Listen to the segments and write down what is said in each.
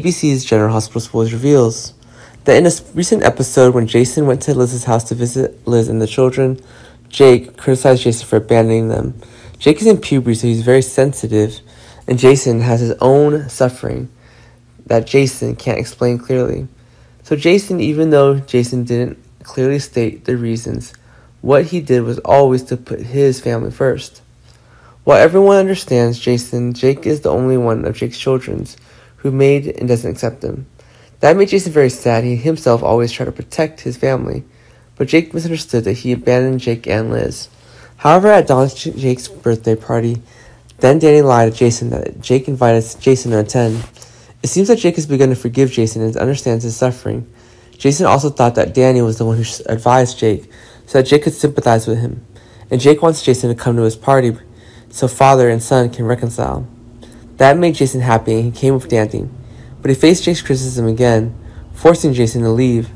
ABC's General Hospital spoilers reveals that in a recent episode when Jason went to Liz's house to visit Liz and the children, Jake criticized Jason for abandoning them. Jake is in puberty, so he's very sensitive, and Jason has his own suffering that Jason can't explain clearly. So Jason, even though Jason didn't clearly state the reasons, what he did was always to put his family first. While everyone understands Jason, Jake is the only one of Jake's children who made and doesn't accept him. That made Jason very sad. He himself always tried to protect his family, but Jake misunderstood that he abandoned Jake and Liz. However, at Don's Jake's birthday party, then Danny lied to Jason that Jake invited Jason to attend. It seems that Jake has begun to forgive Jason and understands his suffering. Jason also thought that Danny was the one who advised Jake, so that Jake could sympathize with him. And Jake wants Jason to come to his party so father and son can reconcile. That made Jason happy and he came with Danny. But he faced Jake's criticism again, forcing Jason to leave.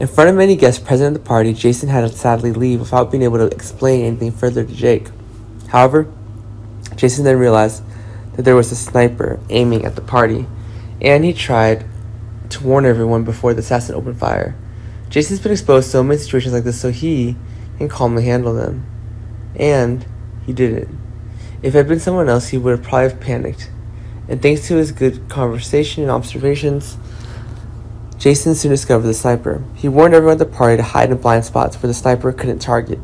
In front of many guests present at the party, Jason had to sadly leave without being able to explain anything further to Jake. However, Jason then realized that there was a sniper aiming at the party, and he tried to warn everyone before the assassin opened fire. Jason's been exposed to so many situations like this, so he can calmly handle them. And he didn't. If it had been someone else, he would have probably panicked. And thanks to his good conversation and observations, Jason soon discovered the sniper. He warned everyone at the party to hide in blind spots where the sniper couldn't target.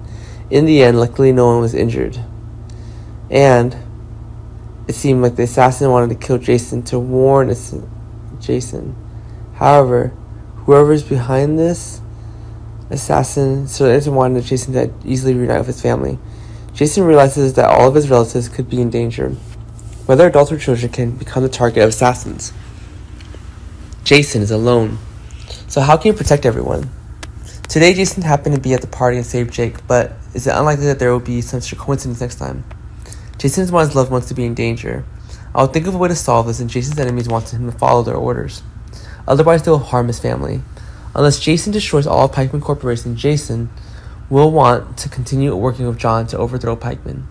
In the end, luckily no one was injured. And it seemed like the assassin wanted to kill Jason to warn Jason. However, whoever's behind this assassin certainly doesn't want Jason to easily reunite with his family. Jason realizes that all of his relatives could be in danger. Whether adults or children can become the target of assassins. Jason is alone. So how can you protect everyone? Today, Jason happened to be at the party and saved Jake, but is it unlikely that there will be such a coincidence next time? Jason doesn't want his loved ones to be in danger. I'll think of a way to solve this, and Jason's enemies wanted him to follow their orders. Otherwise, they will harm his family. Unless Jason destroys all of Pikeman Corporation, Jason will want to continue working with John to overthrow Pikeman.